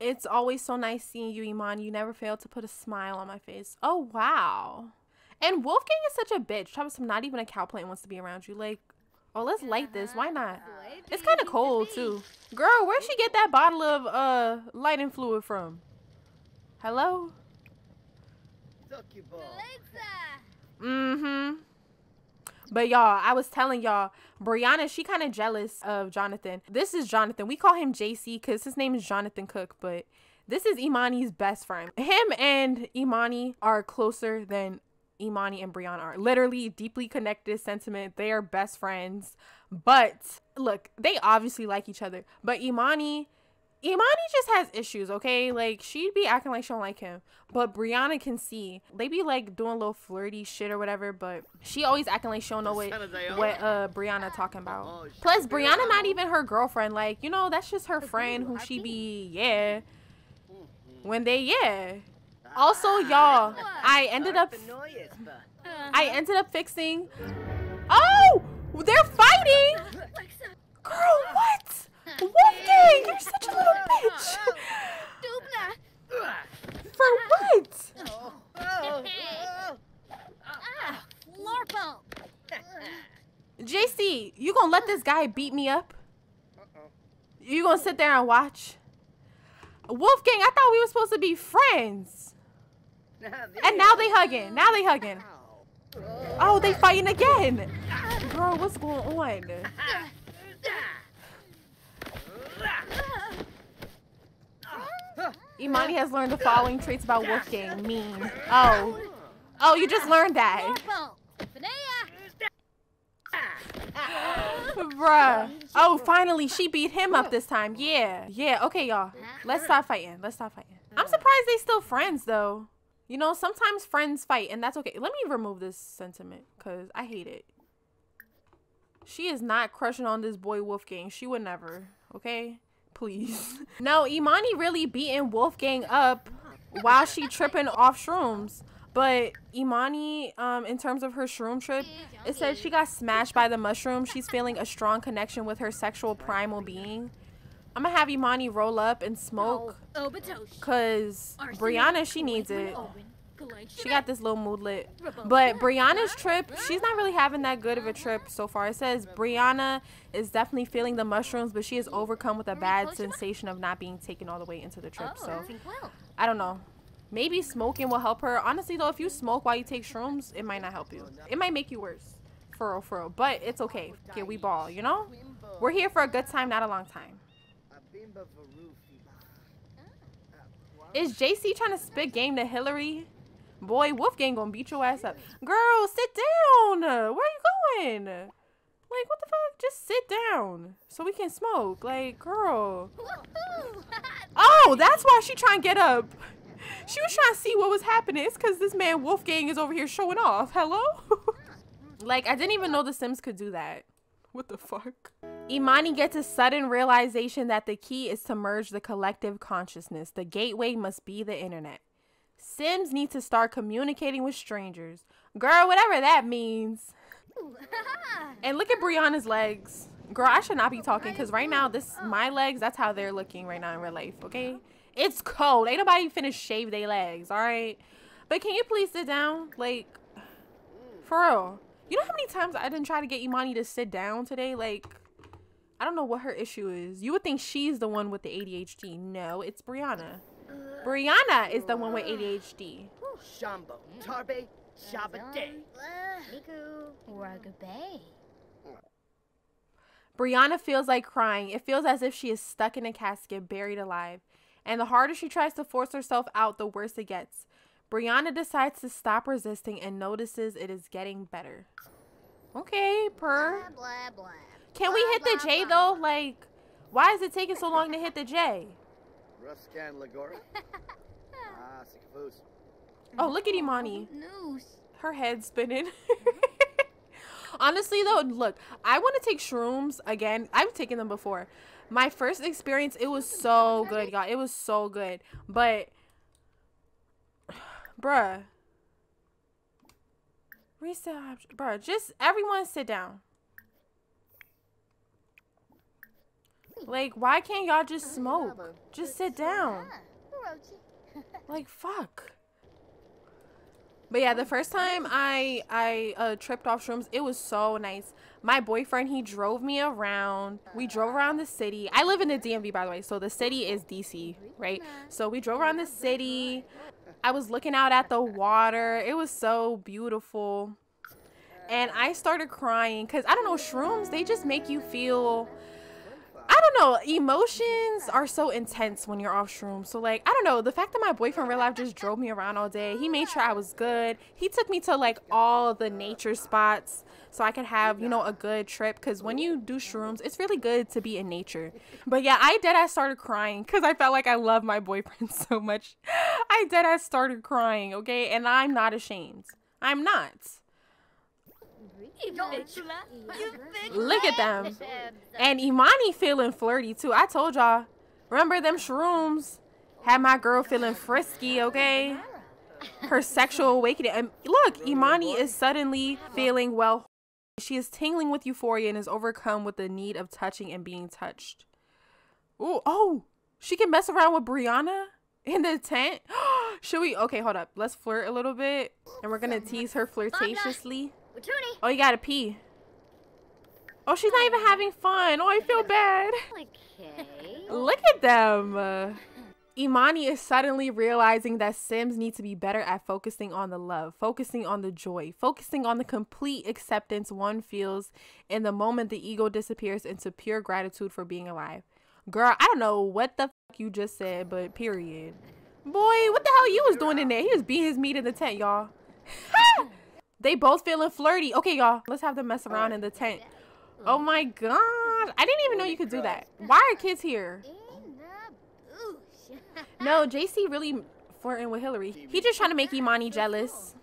It's always so nice seeing you, Imani. You never fail to put a smile on my face. Oh, wow. And Wolfgang is such a bitch. Talk about some, not even a cow plant wants to be around you. Like, oh, let's light this. Why not? It's kind of cold, too. Girl, where'd she get that bottle of lighting fluid from? Hello? Mm-hmm. But y'all, I was telling y'all, Brianna, she kind of jealous of Jonathan. This is Jonathan. We call him JC because his name is Jonathan Cook, but this is Imani's best friend. Him and Imani are closer than Imani and Brianna are. Literally deeply connected sentiment. They are best friends. But look, they obviously like each other. But Imani just has issues, okay? Like, she'd be acting like she don't like him, but Brianna can see they be like doing a little flirty shit or whatever, but she always acting like she don't know what Brianna talking about. Plus Brianna not even her girlfriend, like, you know, that's just her friend who she be Also, y'all, I ended up fixing. Oh, they're fighting. Girl, what? Wolfgang, you're such a little bitch. For what? JC, you gonna let this guy beat me up? You gonna sit there and watch? Wolfgang, I thought we were supposed to be friends. And now they hugging. Now they hugging. Oh, they fighting again. Girl, what's going on? Imani has learned the following traits about Wolfgang. Mean. Oh, you just learned that. Bruh. Oh, finally, she beat him up this time. Yeah, okay, y'all. Let's stop fighting. I'm surprised they still friends, though. You know, sometimes friends fight, and that's okay. Let me remove this sentiment, because I hate it. She is not crushing on this boy Wolfgang. She would never, okay? Please. No, Imani really beating Wolfgang up while she tripping off shrooms. But Imani, in terms of her shroom trip, it said she got smashed by the mushroom. She's feeling a strong connection with her sexual primal being. I'm gonna have Imani roll up and smoke, cause Brianna, she needs it. She got this little mood lit. But Brianna's trip, she's not really having that good of a trip so far. It says Brianna is definitely feeling the mushrooms, but she is overcome with a bad sensation of not being taken all the way into the trip. So I don't know. Maybe smoking will help her. Honestly, though, if you smoke while you take shrooms, it might not help you. It might make you worse. For real, for real. But it's okay. Okay, we ball, you know? We're here for a good time, not a long time. Is JC trying to spit game to Hillary? Boy, Wolfgang gonna beat your ass up. Girl, sit down. Where are you going? Like, what the fuck? Just sit down so we can smoke. Like, girl. Oh, that's why she trying to get up. She was trying to see what was happening. It's because this man Wolfgang is over here showing off. Hello? Like, I didn't even know The Sims could do that. What the fuck? Imani gets a sudden realization that the key is to merge the collective consciousness. The gateway must be the internet. Sims need to start communicating with strangers. Girl, whatever that means. And look at Brianna's legs. Girl, I should not be talking because right now, my legs, that's how they're looking right now in real life, okay? It's cold. Ain't nobody finna shave their legs, all right? But can you please sit down? Like, for real. You know how many times I didn't try to get Imani to sit down today? Like, I don't know what her issue is. You would think she's the one with the ADHD. No, it's Brianna. Brianna is the one with ADHD. Shambo, Tarbe, Shabate. Brianna feels like crying. It feels as if she is stuck in a casket, buried alive. And the harder she tries to force herself out, the worse it gets. Brianna decides to stop resisting and notices it is getting better. Okay, purr. Can we hit the J though? Like, why is it taking so long to hit the J? Oh, look at Imani. Her head's spinning. Honestly though, look, I want to take shrooms again. I've taken them before. My first experience, it was so good, y'all. It was so good. But, bruh. Reset option. Bruh, just everyone sit down. Like, why can't y'all just smoke? Just sit down. Like, fuck. But yeah, the first time I tripped off shrooms, it was so nice. My boyfriend, he drove me around. We drove around the city. I live in the DMV, by the way, so the city is DC, right? So we drove around the city. I was looking out at the water. It was so beautiful. And I started crying because, I don't know, shrooms, they just make you feel... I don't know, emotions are so intense when you're off shrooms. So, like, I don't know, the fact that my boyfriend real life just drove me around all day, he made sure I was good. He took me to, like, all the nature spots so I could have, you know, a good trip. Because when you do shrooms, it's really good to be in nature. But, yeah, I started crying because I felt like I love my boyfriend so much. I started crying, okay? And I'm not ashamed. I'm not. Look at them. And Imani feeling flirty too. I told y'all, remember them shrooms had my girl feeling frisky, okay? Her sexual awakening. And look, Imani is suddenly feeling well. She is tingling with euphoria and is overcome with the need of touching and being touched. Ooh, oh, she can mess around with Brianna in the tent. Should we? Okay, hold up, let's flirt a little bit and we're gonna tease her flirtatiously. Oh, you gotta pee. Oh, she's not even having fun. Oh, I feel bad. Okay. Look at them. Imani is suddenly realizing that Sims need to be better at focusing on the love, focusing on the joy, focusing on the complete acceptance one feels in the moment the ego disappears into pure gratitude for being alive. Girl, I don't know what the fuck you just said, but period. Boy, what the hell you was doing in there? He was beating his meat in the tent, y'all. They both feeling flirty. Okay, y'all, let's have them mess around in the tent. Oh my god, I didn't even know you could do that. Why are kids here? No, JC really flirting with Hillary. He just trying to make Imani jealous.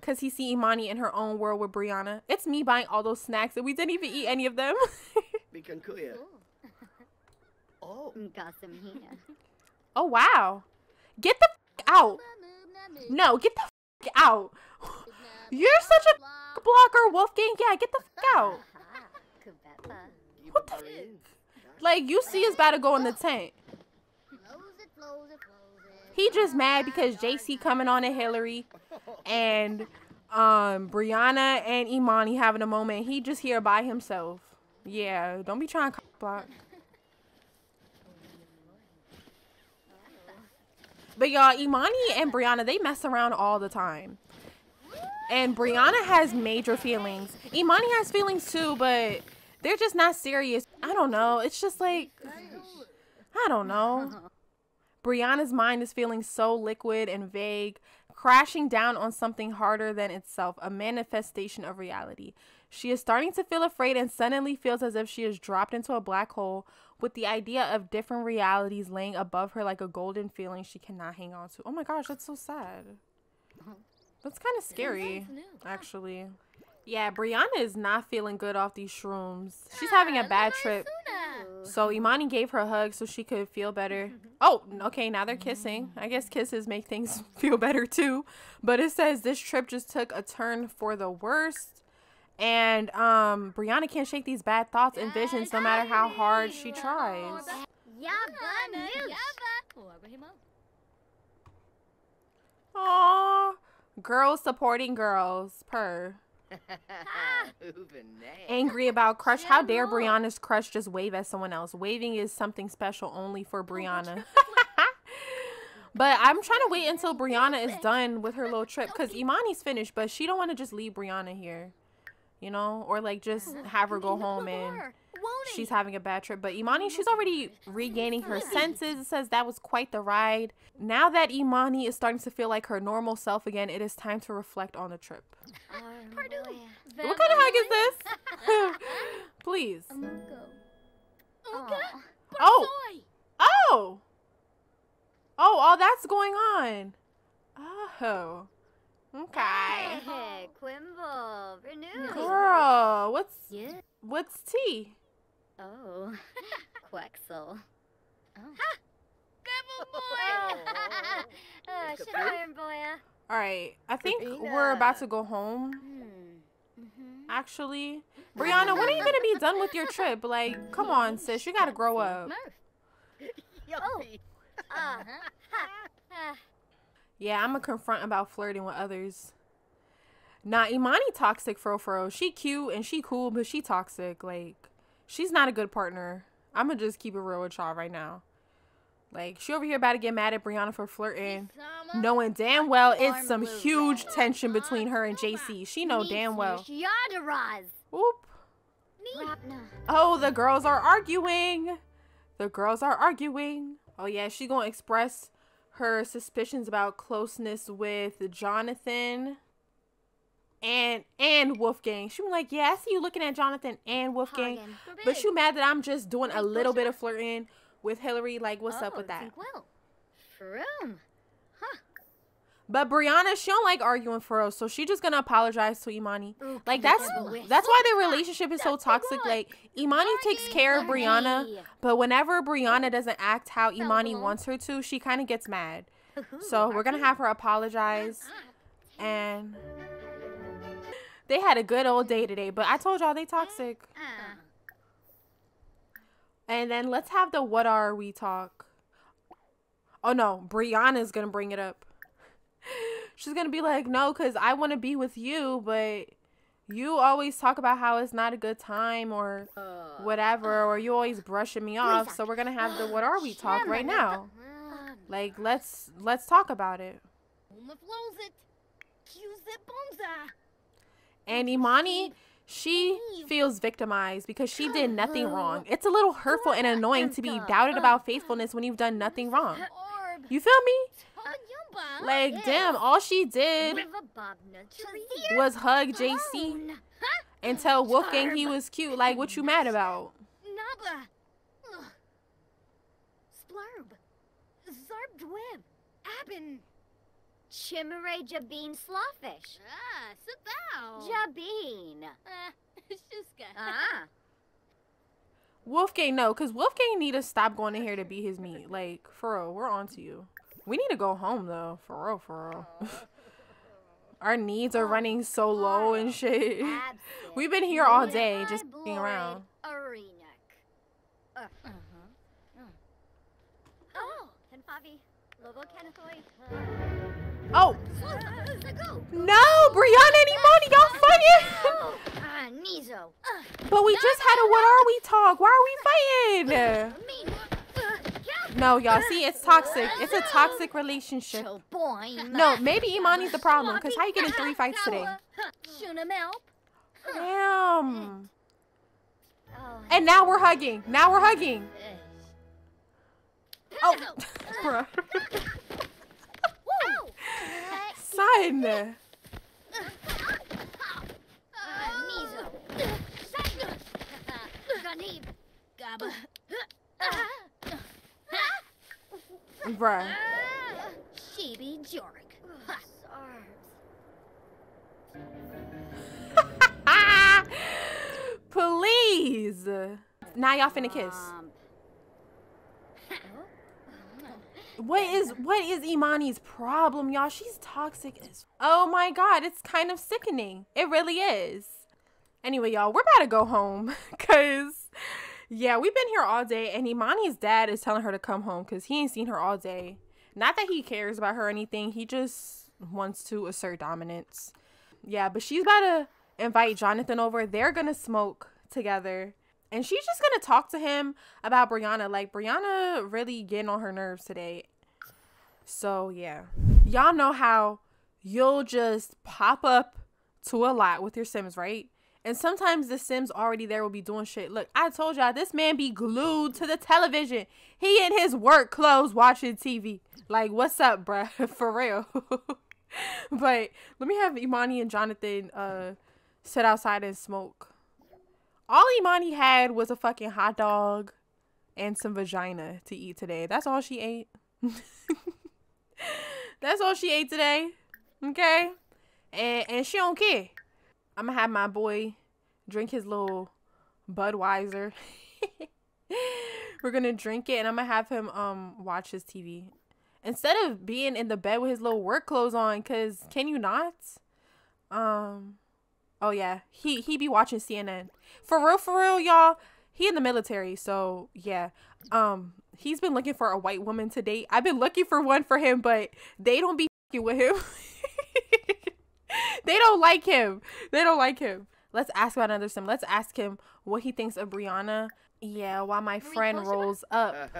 Because he see Imani in her own world with Brianna. It's me buying all those snacks and we didn't even eat any of them. Oh, wow. Get the f*** out. No, get the f*** out. You're such a f*** blocker, Wolfgang. Yeah, get the f*** out. What the? Like, you see it's about to go in the tank. He just mad because JC coming on to Hillary and Brianna and Imani having a moment. He just here by himself. Yeah, don't be trying to block. But y'all, Imani and Brianna, they mess around all the time. And Brianna has major feelings. Imani has feelings too, but they're just not serious. I don't know. It's just like, I don't know. Brianna's mind is feeling so liquid and vague, crashing down on something harder than itself, a manifestation of reality. She is starting to feel afraid and suddenly feels as if she is dropped into a black hole, with the idea of different realities laying above her like a golden feeling she cannot hang on to. Oh my gosh, that's so sad. That's kind of scary, actually. Yeah, Brianna is not feeling good off these shrooms. She's having a bad trip. So Imani gave her a hug so she could feel better. Oh, okay, now they're kissing. I guess kisses make things feel better too. But it says this trip just took a turn for the worst. And Brianna can't shake these bad thoughts and visions no matter how hard she tries. Aww. Girls supporting girls. Purr. Angry about crush. How dare Brianna's crush just wave at someone else? Waving is something special only for Brianna. But I'm trying to wait until Brianna is done with her little trip, because Imani's finished, but she don't want to just leave Brianna here, you know, or like just have her go home and she's having a bad trip. But Imani, she's already regaining her senses. It says that was quite the ride. Now that Imani is starting to feel like her normal self again, it is time to reflect on the trip. What kind of hug is this? Please. Oh. Oh. Oh, all that's going on. Oh. Okay. Girl, what's tea? Oh, Quexel. All right, I think we're about to go home. Actually, Brianna, when are you gonna be done with your trip? Like, come on, sis, you gotta grow up. Yeah, I'm gonna confront about flirting with others. Nah, Imani toxic, fro. She cute and she cool, but she toxic. Like, she's not a good partner. I'm gonna just keep it real with y'all right now. Like, she over here about to get mad at Brianna for flirting, knowing damn well it's some huge tension between her and JC. She know damn well. Oop. Oh, the girls are arguing. Oh yeah, she gonna express her suspicions about closeness with Jonathan and Wolfgang. She was like, yeah, I see you looking at Jonathan and Wolfgang, but you mad that I'm just doing a little bit of flirting with Hillary. Like, what's up with that? But Brianna, she don't like arguing for us, so she just gonna apologize to Imani. Like, that's why their relationship is so toxic. Like, Imani takes care of Brianna, but whenever Brianna doesn't act how Imani wants her to, she kind of gets mad. So we're gonna have her apologize. And they had a good old day today, but I told y'all they toxic. And then let's have the what are we talk. Oh no, Brianna's gonna bring it up. She's gonna be like, no, because I want to be with you, but you always talk about how it's not a good time or whatever, or you always brushing me off. So we're gonna have the what are we talk right now. Like, let's talk about it. And Imani, she feels victimized because she did nothing wrong. It's a little hurtful and annoying to be doubted about faithfulness when you've done nothing wrong. You feel me? Like, damn, all she did was hug JC and tell Wolfgang he was cute. Like, what you mad about? Wolfgang, no, because Wolfgang need to stop going in here to be his meat. Like, for real, we're on to you. We need to go home, though. For real. Our needs are running so low and shit. We've been here all day just being around. Oh! No, Brianna and Imani, don't fight it! But we just had a what are we talk. Why are we fighting? No, y'all. See, it's toxic. It's a toxic relationship. No, maybe Imani's the problem. Because how you getting 3 fights today? Damn. And now we're hugging. Now we're hugging. Oh, bruh. Son. Bruh. Please. Now y'all finna kiss. What is Imani's problem, y'all? She's toxic as... Oh my god, it's kind of sickening. It really is. Anyway, y'all, we're about to go home. Because, yeah, we've been here all day. And Imani's dad is telling her to come home because he ain't seen her all day. Not that he cares about her or anything. He just wants to assert dominance. Yeah, but she's about to invite Jonathan over. They're going to smoke together. And she's just going to talk to him about Brianna. Like, Brianna really getting on her nerves today. So, yeah. Y'all know how you'll just pop up to a lot with your Sims, right? And sometimes the Sims already there will be doing shit. Look, I told y'all, this man be glued to the television. He in his work clothes watching TV. Like, what's up, bruh? For real. But let me have Imani and Jonathan sit outside and smoke. All Imani had was a fucking hot dog and some vagina to eat today. That's all she ate. That's all she ate today. Okay? And she don't care. I'm gonna have my boy drink his little Budweiser. We're gonna drink it and I'm gonna have him watch his TV. Instead of being in the bed with his little work clothes on, because can you not? Oh, yeah. He be watching CNN. For real, y'all. He in the military. So, yeah. He's been looking for a white woman to date. I've been looking for one for him, but they don't be fucking with him. They don't like him. They don't like him. Let's ask about another sim. Let's ask him what he thinks of Brianna. Yeah, while my friend rolls up.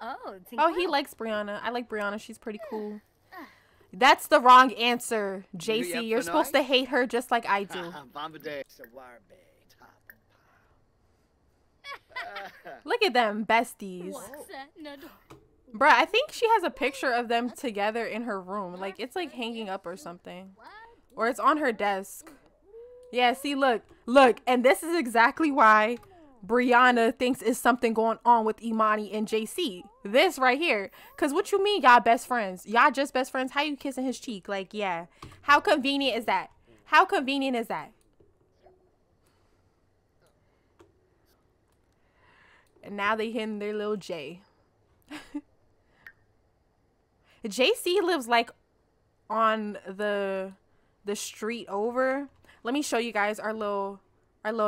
Oh, he likes Brianna. I like Brianna. She's pretty cool. That's the wrong answer, JC. You're supposed to hate her just like I do. Look at them besties. Bruh, I think she has a picture of them together in her room. Like, it's like hanging up or something. Or it's on her desk. Yeah, see, look. Look, and this is exactly why Brianna thinks is something going on with Imani and JC. This right here. Because what you mean y'all best friends? Y'all just best friends? How you kissing his cheek? Like, yeah. How convenient is that? How convenient is that? And now they hitting their little J. JC lives like on the street over. Let me show you guys our little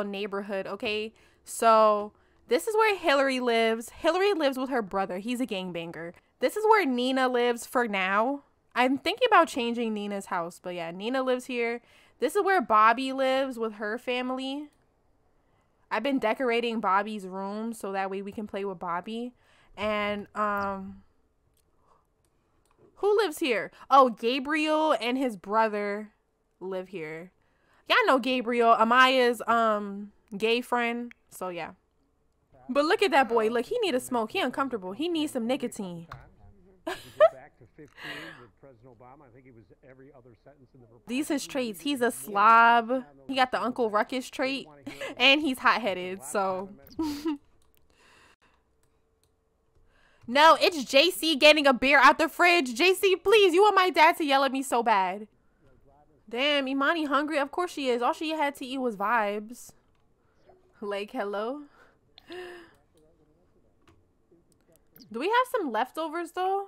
neighborhood, okay? So this is where Hillary lives. Hillary lives with her brother. He's a gangbanger. This is where Nina lives for now. I'm thinking about changing Nina's house, but yeah, Nina lives here. This is where Bobby lives with her family. I've been decorating Bobby's room so that way we can play with Bobby. And who lives here? Oh, Gabriel and his brother live here. Y'all know Gabriel, Amaya's gay friend. So yeah, but look at that boy. Look, he need a smoke. He uncomfortable. He needs some nicotine. These his traits. He's a slob. He got the Uncle Ruckus trait, and he's hot-headed. So no, it's JC getting a beer out the fridge. JC, please. You want my dad to yell at me so bad? Damn, Imani hungry. Of course she is. All she had to eat was vibes. Like, hello? Do we have some leftovers, though?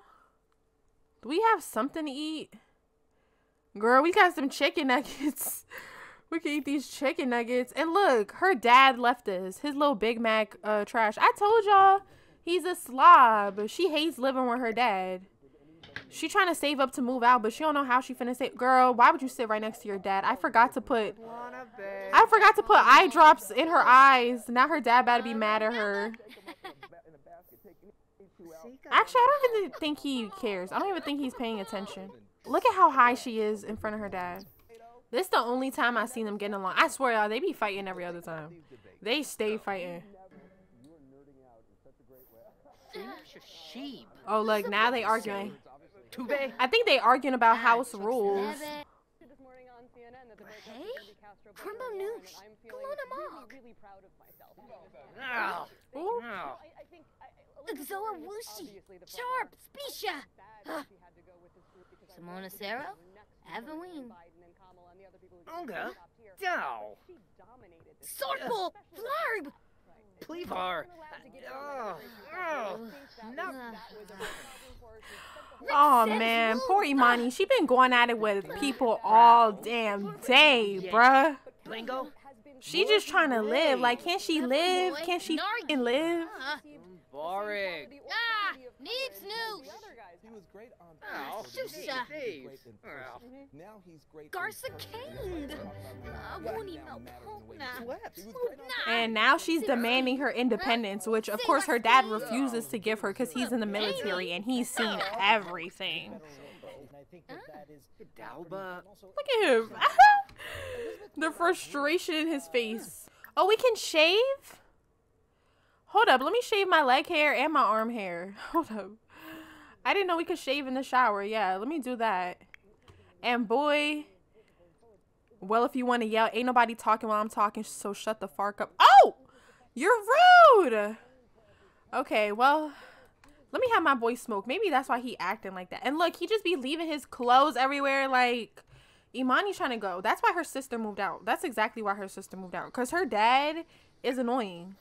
Do we have something to eat? Girl, we got some chicken nuggets. We can eat these chicken nuggets. And look, her dad left us. His little Big Mac trash. I told y'all he's a slob. She hates living with her dad. She trying to save up to move out, but she don't know how she finna save. Girl, why would you sit right next to your dad? I forgot to put eye drops in her eyes. Now her dad about to be mad at her. Actually, I don't even think he cares. I don't even think he's paying attention. Look at how high she is in front of her dad. This is the only time I've seen them getting along. I swear, y'all, they be fighting every other time. They stay fighting. Oh, look, now they arguing. I think they arguing about house rules. Oh man, poor Imani. She been going at it with people all damn day, bruh. She just trying to live. Like, can she live? Can she fucking live? And now she's demanding her independence, which of course her dad refuses to give her because he's in the military and he's seen everything. Look at him. The frustration in his face. Oh, we can shave? Hold up, let me shave my leg hair and my arm hair. Hold up. I didn't know we could shave in the shower. Yeah, let me do that. And boy, well, if you want to yell, ain't nobody talking while I'm talking, so shut the fark up. Oh, you're rude. Okay, well, let me have my boy smoke. Maybe that's why he acting like that. And look, he just be leaving his clothes everywhere. Like, Imani's trying to go. That's why her sister moved out. That's exactly why her sister moved out, because her dad is annoying.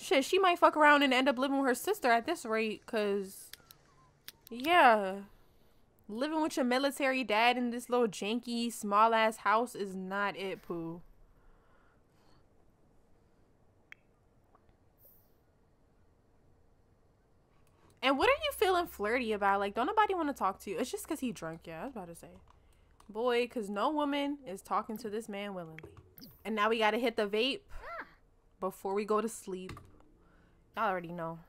Shit, she might fuck around and end up living with her sister at this rate, because... yeah, living with your military dad in this little janky small ass house is not it, Pooh. And what are you feeling flirty about? Like, don't nobody want to talk to you. It's just because he drunk. Yeah, I was about to say, boy, because no woman is talking to this man willingly. And now we got to hit the vape before we go to sleep. Y'all already know.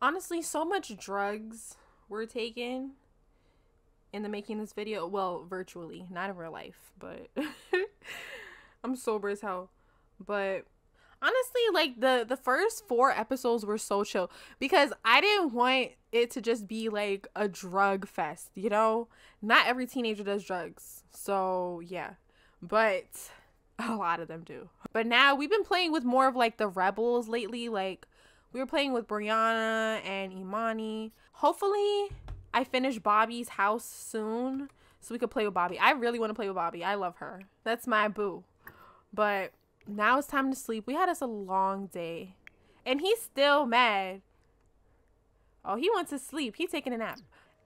Honestly, so much drugs were taken in the making this video. Well, virtually, not in real life, but I'm sober as hell. But honestly, like the first 4 episodes were so chill because I didn't want it to just be like a drug fest, you know? Not every teenager does drugs, so yeah, but a lot of them do. But now we've been playing with more of like the rebels lately. Like, we were playing with Brianna and Imani. Hopefully I finish Bobby's house soon so we could play with Bobby. I really want to play with Bobby. I love her. That's my boo. But now it's time to sleep. We had us a long day and he's still mad. Oh, he went to sleep. He's taking a nap.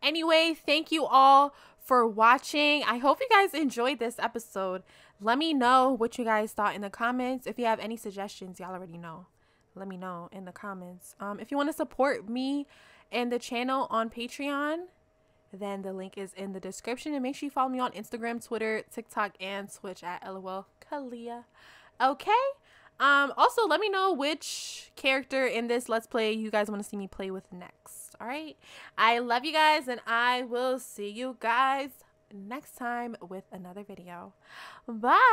Anyway, thank you all for watching. I hope you guys enjoyed this episode. Let me know what you guys thought in the comments. If you have any suggestions, y'all already know. Let me know in the comments. If you want to support me and the channel on Patreon, then the link is in the description. And make sure you follow me on Instagram, Twitter, TikTok, and Twitch at LOLKalia. Okay. Also, let me know which character in this Let's Play you guys want to see me play with next. All right. I love you guys, and I will see you guys next time with another video. Bye.